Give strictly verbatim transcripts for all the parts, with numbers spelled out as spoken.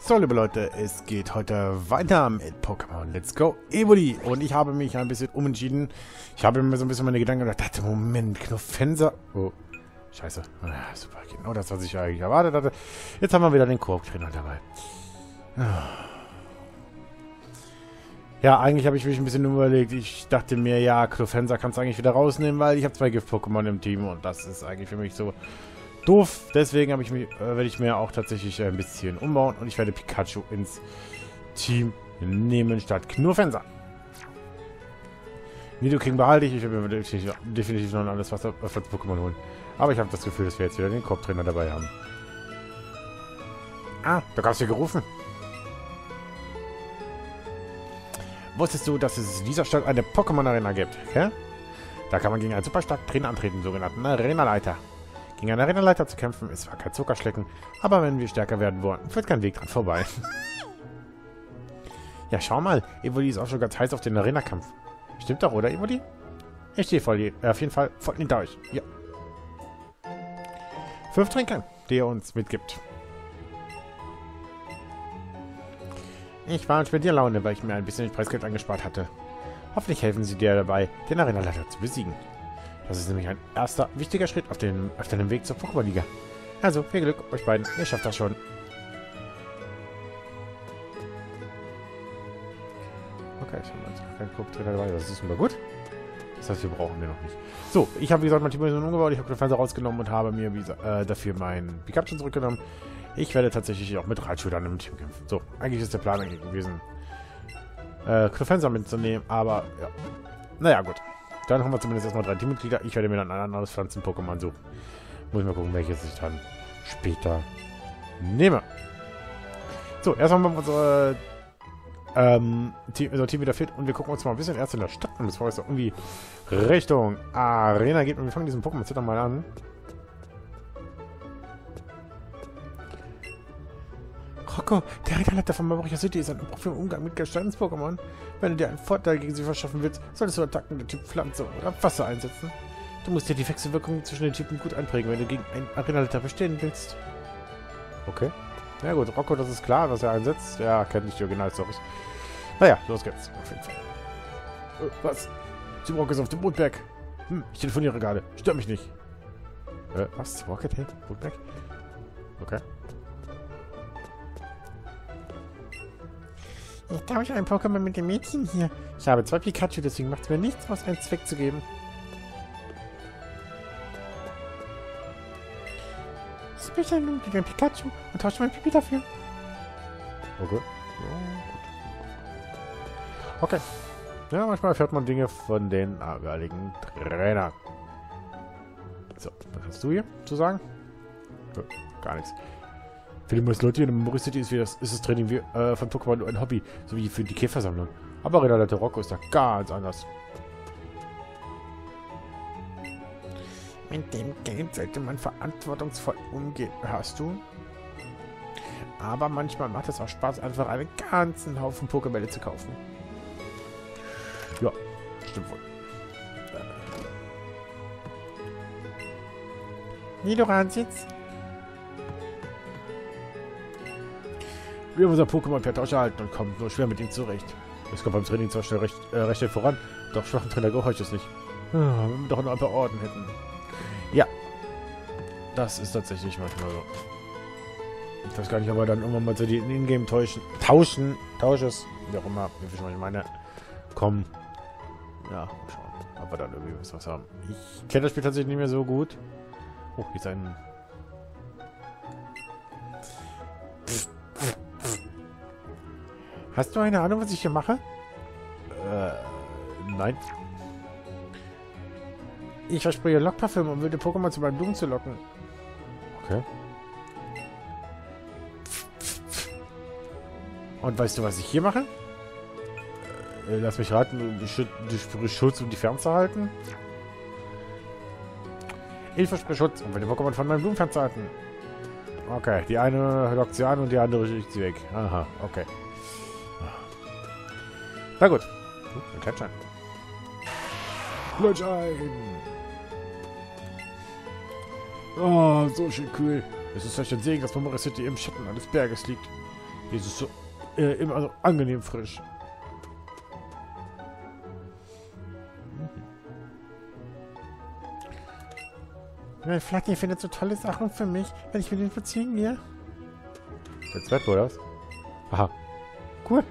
So, liebe Leute, es geht heute weiter mit Pokémon Let's Go Evoli. Und ich habe mich ein bisschen umentschieden. Ich habe mir so ein bisschen meine Gedanken gedacht, dachte, Moment, Knofensa. Oh, scheiße. Ah, super, genau das, was ich eigentlich erwartet hatte. Jetzt haben wir wieder den Koop-Trainer dabei. Ja, eigentlich habe ich mich ein bisschen überlegt. Ich dachte mir, ja, Klofenzer kannst du eigentlich wieder rausnehmen, weil ich habe zwei Gift-Pokémon im Team und das ist eigentlich für mich so doof. Deswegen habe ich mich, äh, werde ich mir auch tatsächlich ein bisschen umbauen und ich werde Pikachu ins Team nehmen statt Knofensa. Nidoking behalte ich. Ich werde mir definitiv noch ein anderes Wasser-Pokémon holen. Aber ich habe das Gefühl, dass wir jetzt wieder den Koop-Trainer dabei haben. Ah, da gab es hier gerufen. Wusstest du, dass es in dieser Stadt eine Pokémon-Arena gibt? Okay? Da kann man gegen einen super starken Trainer antreten, sogenannten Arenaleiter. Gegen einen Arenaleiter zu kämpfen ist zwar kein Zuckerschlecken, aber wenn wir stärker werden wollen, führt kein Weg dran vorbei. Ja, schau mal, Evoli ist auch schon ganz heiß auf den Arena-Kampf. Stimmt doch, oder, Evoli? Ich stehe voll, äh, auf jeden Fall voll hinter euch. Ja. Fünf Tränke, die ihr uns mitgibt. Ich war in Spendierlaune, weil ich mir ein bisschen Preisgeld angespart hatte. Hoffentlich helfen sie dir dabei, den Arenaleiter zu besiegen. Das ist nämlich ein erster wichtiger Schritt auf, den, auf deinem Weg zur Pokémon-Liga. Also, viel Glück euch beiden. Ihr schafft das schon. Okay, ich habe jetzt noch keinen Koop-Trainer dabei. Das ist immer gut. Das heißt, wir brauchen den noch nicht. So, ich habe, wie gesagt, mein Team umgebaut. Ich habe den Fernseher rausgenommen und habe mir äh, dafür meinen Pikachu zurückgenommen. Ich werde tatsächlich auch mit Reitschülern im Team kämpfen. So, eigentlich ist der Plan eigentlich gewesen, äh, Klofenzer mitzunehmen, aber ja. Naja, gut. Dann haben wir zumindest erstmal drei Teammitglieder. Ich werde mir dann ein anderes Pflanzen-Pokémon suchen. Muss ich mal gucken, welches ich dann später nehme. So, erstmal machen wir unsere ähm, Team, unser Team wieder fit und wir gucken uns mal ein bisschen erst in der Stadt an, bevor es so irgendwie Richtung Arena geht. Und wir fangen diesen Pokémon-Zitter mal an. Rocko, der Arenaleiter von Marmoria City ist ein Profi im Umgang mit Gesteins-Pokémon. Wenn du dir einen Vorteil gegen sie verschaffen willst, solltest du Attacken der Typ Pflanze oder Wasser einsetzen. Du musst dir die Wechselwirkungen zwischen den Typen gut einprägen, wenn du gegen einen Arenaleiter bestehen willst. Okay. Na ja, gut, Rocko, das ist klar, was er einsetzt. Ja, kennt nicht die Original-Stories. Naja, los geht's. Auf jeden Fall. Äh, was? Die Rock ist auf dem Bootberg. Hm, ich telefoniere gerade. Stört mich nicht. Äh, was? Rocket hält? Bootberg? Okay. Ich glaube, ich habe ein Pokémon mit dem Mädchen hier. Ich habe zwei Pikachu, deswegen macht es mir nichts aus, einen Zweck zu geben. Ich bin ja nun gegen ein Pikachu und tausche mein Pipi dafür. Okay. Okay. Ja, manchmal erfährt man Dinge von den jeweiligen Trainern. So, was hast du hier zu sagen? Ja, gar nichts. Für die meisten Leute in der Marmoria City ist, wie das, ist das Training wie, äh, von Pokémon nur ein Hobby, so wie für die Käfersammlung. Aber Arenaleiter Rocko ist da ganz anders. Mit dem Geld sollte man verantwortungsvoll umgehen, hörst du? Aber manchmal macht es auch Spaß, einfach einen ganzen Haufen Pokébälle zu kaufen. Ja, stimmt wohl. Nidoransitz? Wir haben unser Pokémon per Tausch erhalten und kommen nur schwer mit ihm zurecht. Es kommt beim Training zwar schnell recht, äh, recht schnell voran, doch schwachen Trainer gehorcht es nicht. Wenn wir doch noch ein paar Orden hätten. Ja. Das ist tatsächlich manchmal so. Ich weiß gar nicht, ob wir dann irgendwann mal zu den Ingame täuschen. Tauschen, Tausches, wie auch immer, wie viel ich meine. Kommen. Ja, schauen, ob wir dann irgendwie was haben. Ich kenne das Spiel tatsächlich nicht mehr so gut. Oh, hier ist ein... Hast du eine Ahnung, was ich hier mache? Äh, nein. Ich verspreche Lockparfüm, um wilde Pokémon zu meinen Blumen zu locken. Okay. Und weißt du, was ich hier mache? Äh, lass mich raten, ich verspreche Schutz, um die fernzuhalten. Ich verspreche Schutz, um wilde Pokémon von meinen Blumen fernzuhalten. Okay, die eine lockt sie an und die andere schickt sie weg. Aha, okay. Na gut. Ein Kletschein. Kletschein! Oh, so schön kühl. Es ist euch ein Segen, dass Marmoria City im Schatten eines Berges liegt. Hier ist es so äh, immer so angenehm frisch. Mein Flacken findet so tolle Sachen für mich, wenn ich mit ihm spazieren gehe. Jetzt wird wohl das. Aha. Cool.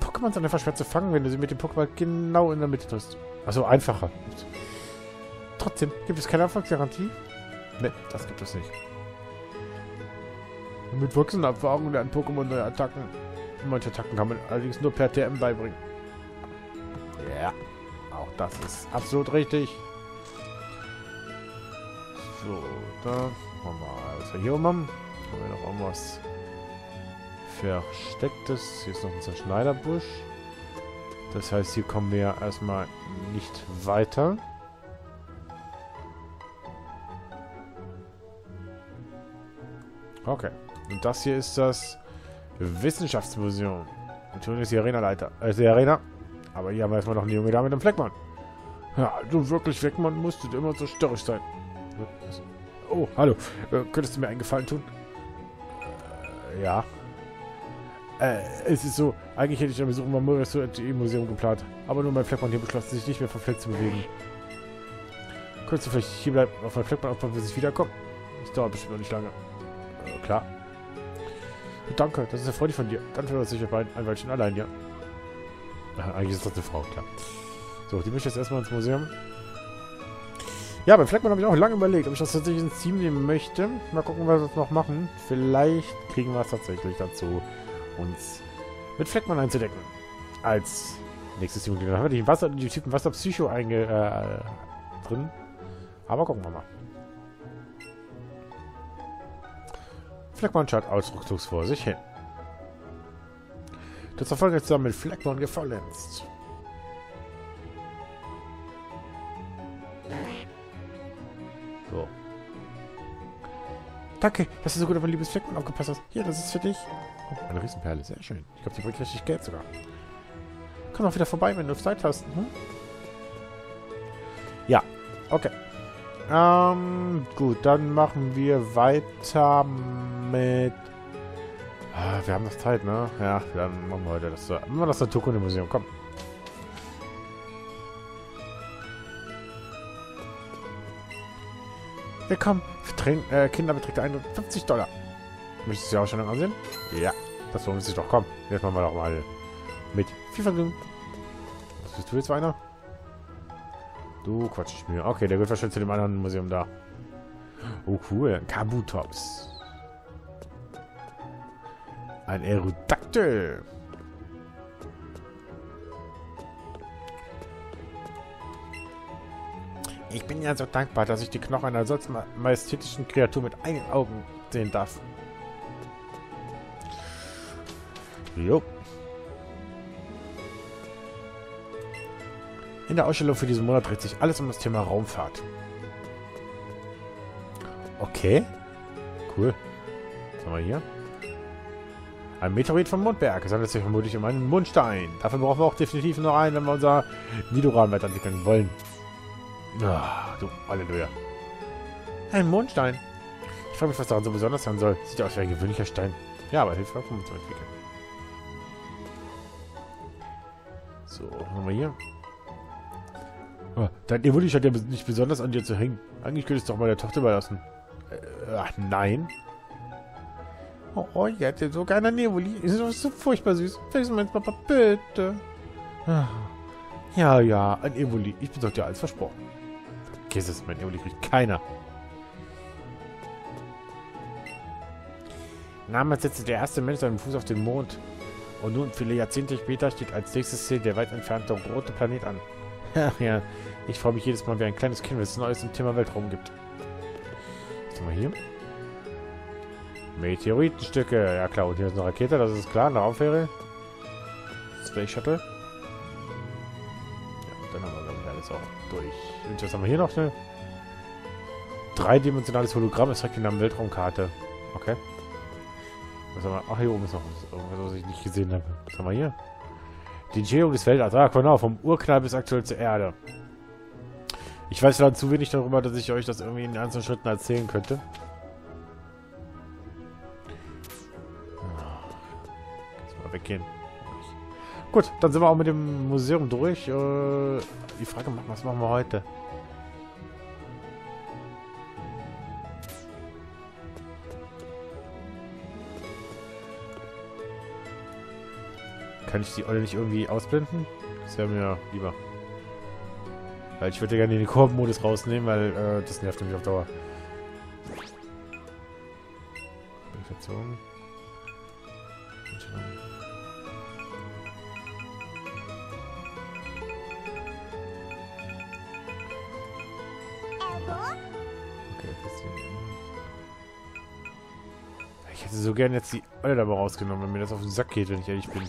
Pokémon sind einfach schwer zu fangen, wenn du sie mit dem Pokémon genau in der Mitte triffst. Also einfacher. Trotzdem, gibt es keine Erfolgsgarantie? Ne, das gibt es nicht. Mit wachsender Erfahrung lernen Pokémon neue Attacken. Manche Attacken kann man allerdings nur per T M beibringen. Ja, auch das ist absolut richtig. So, da machen wir mal, was wir hier machen. Haben wir noch irgendwas Verstecktes? Hier ist noch ein Zerschneiderbusch. Das heißt, hier kommen wir erstmal nicht weiter. Okay, und das hier ist das Wissenschaftsmuseum. Natürlich ist die Arena-Leiter. Äh, die Arena. Aber hier haben wir erstmal noch eine junge Dame mit einem Fleckmann. Ja, du wirklich Fleckmann musst du immer so störrisch sein. Oh, hallo. Äh, könntest du mir einen Gefallen tun? Äh, ja. Äh, es ist so, eigentlich hätte ich einen Besuch im Marmoria City Museum geplant. Aber nur mein Fleckmann hier beschloss, sich nicht mehr vom Fleck zu bewegen. Könntest du vielleicht hier bleiben, auf mein Fleckmann aufpassen, bis ich wiederkomme? Das dauert bestimmt noch nicht lange. Äh, klar. Danke, das ist ja freudig von dir. Dann fühlen wir uns sicher bei ein Weilchen allein, ja. Ach, eigentlich ist das eine Frau, klar. So, die möchte ich jetzt erstmal ins Museum. Ja, beim Fleckmann habe ich auch lange überlegt, ob ich das tatsächlich ins Team nehmen möchte. Mal gucken, was wir jetzt noch machen. Vielleicht kriegen wir es tatsächlich dazu, uns mit Fleckmann einzudecken. Als nächstes Team. Dann haben wir die, Wasser, die Typen Wasser-Psycho einge... Äh, drin. Aber gucken wir mal. Fleckmann schaut ausdruckslos vor sich hin. Das Verfolgen ist zusammen mit Fleckmann gefaulenzt. So. Danke, dass du so gut auf mein liebes Fleckmann aufgepasst hast. Hier, das ist für dich. Oh, eine Riesenperle, sehr schön. Ich glaube, die bringt richtig Geld sogar. Komm auch wieder vorbei, wenn du Zeit hast. Hm? Ja, okay. Ähm, gut, dann machen wir weiter mit... Ah, wir haben noch Zeit, ne? Ja, dann machen wir heute das... Machen wir das Naturkundemuseum, komm. Willkommen. Äh, Kinder beträgt hundertfünfzig Dollar. Möchtest du die Ausstellung ansehen? Ja, das lohnt sich doch. Komm, jetzt machen wir doch mal mit viel Vergnügen. Was bist du jetzt für einer? Du Quatsch, ich mir. Okay, der gehört wahrscheinlich zu dem anderen Museum da. Oh, cool. Kabutops. Ein Aerodactyl. Ich bin ja so dankbar, dass ich die Knochen einer solch majestätischen Kreatur mit eigenen Augen sehen darf. Jo. In der Ausstellung für diesen Monat dreht sich alles um das Thema Raumfahrt. Okay. Cool. Was haben wir hier? Ein Meteorit vom Mondberg. Es handelt sich vermutlich um einen Mondstein. Dafür brauchen wir auch definitiv noch einen, wenn wir unser Nidoran weiterentwickeln wollen. Ah, du, Halleluja. Ein Mondstein. Ich frage mich, was daran so besonders sein soll. Sieht ja aus wie ein gewöhnlicher Stein. Ja, aber hilft auch, um zu entwickeln. So, was haben wir hier? Dein Evoli scheint ja nicht besonders an dir zu hängen. Eigentlich könntest du doch mal der Tochter überlassen. Äh, ach, nein. Oh, oh, ich hätte so gerne einen Evoli. Ist doch so furchtbar süß. Fängst du meins, Papa, bitte. Ja, ja, ein Evoli. Ich bin doch dir alles versprochen. Vergiss es, mein Evoli kriegt keiner. Damals setzte der erste Mensch seinen Fuß auf den Mond. Und nun, viele Jahrzehnte später, steht als nächstes Ziel der weit entfernte rote Planet an. Ja, ich freue mich jedes Mal wie ein kleines Kind, wenn es Neues zum Thema Weltraum gibt. Was haben wir hier? Meteoritenstücke. Ja klar, und hier ist eine Rakete, das ist klar. Eine Raumfähre. Space Shuttle. Ja, und dann haben wir, glaube ich, alles auch durch. Und was haben wir hier noch? Eine dreidimensionales Hologramm. Es trägt den Namen Weltraumkarte. Okay. Was haben wir? Ach, hier oben ist noch irgendwas, was ich nicht gesehen habe. Was haben wir hier? Die Entstehung des Weltalls. Ah, genau, vom Urknall bis aktuell zur Erde. Ich Ich weiß leider zu wenig darüber, dass ich euch das irgendwie in einzelnen Schritten erzählen könnte. Jetzt mal weggehen. Gut, dann sind wir auch mit dem Museum durch. Die Frage macht, was machen wir heute? Kann ich die Olle nicht irgendwie ausblenden? Das wäre mir lieber. Weil ich würde gerne den Koop-Modus rausnehmen, weil äh, das nervt mich auf Dauer. Bin verzogen. Okay, ich hätte so gerne jetzt die Olle dabei rausgenommen, wenn mir das auf den Sack geht, wenn ich ehrlich bin.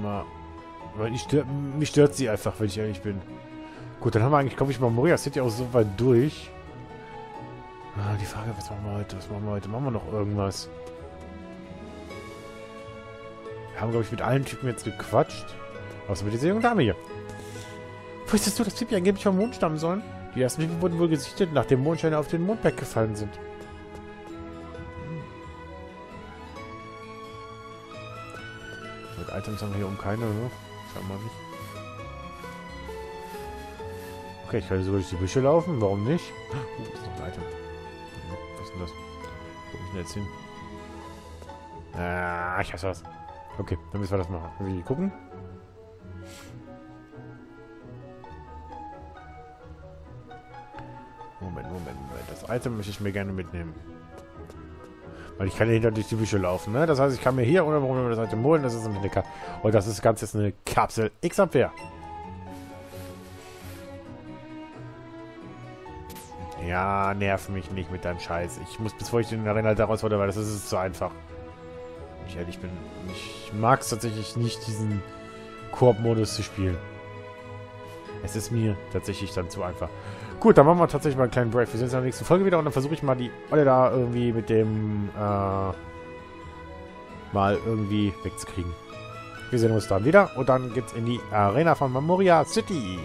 Mal. Weil ich stört, mich stört sie einfach, wenn ich ehrlich bin. Gut, dann haben wir eigentlich, glaube ich, Marmoria City auch so weit durch. Ah, die Frage, was machen wir heute? Was machen wir heute? Machen wir noch irgendwas? Wir haben, glaube ich, mit allen Typen jetzt gequatscht. Außer mit dieser jungen Dame hier. Wusstest du, dass Pipi angeblich vom Mond stammen sollen? Die ersten Pipi wurden wohl gesichtet, nachdem Mondsteine auf den Mondberg gefallen sind. Items haben wir hier um keine, ne? Schauen wir mal nicht. Okay, ich kann sogar durch die Büsche laufen, warum nicht? Oh, das ist noch ein Item. Was ist denn das? Wo muss ich denn jetzt hin? Ah, ich hasse das. Okay, dann müssen wir das machen. Können wir hier gucken? Moment, Moment, Moment. Das Item möchte ich mir gerne mitnehmen. Weil ich kann ja hinter durch die Büsche laufen, ne? Das heißt, ich kann mir hier, ohne Probleme das Item holen, das ist nämlich eine Kapsel. Und das ist ganz jetzt eine Kapsel X-Abwehr. Ja, nerv mich nicht mit deinem Scheiß. Ich muss, bevor ich den Arena daraus fordere, weil das ist zu einfach. Wenn ich ehrlich bin, ich mag es tatsächlich nicht, diesen Koop-Modus zu spielen. Es ist mir tatsächlich dann zu einfach. Gut, dann machen wir tatsächlich mal einen kleinen Break. Wir sehen uns in der nächsten Folge wieder und dann versuche ich mal die Olle da irgendwie mit dem äh, mal irgendwie wegzukriegen. Wir sehen uns dann wieder und dann geht's in die Arena von Marmoria City.